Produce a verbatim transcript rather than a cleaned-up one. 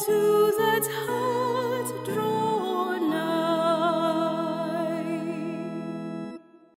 to